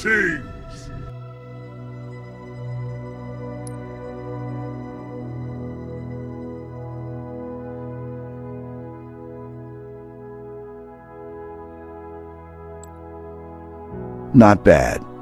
Greetings! Not bad.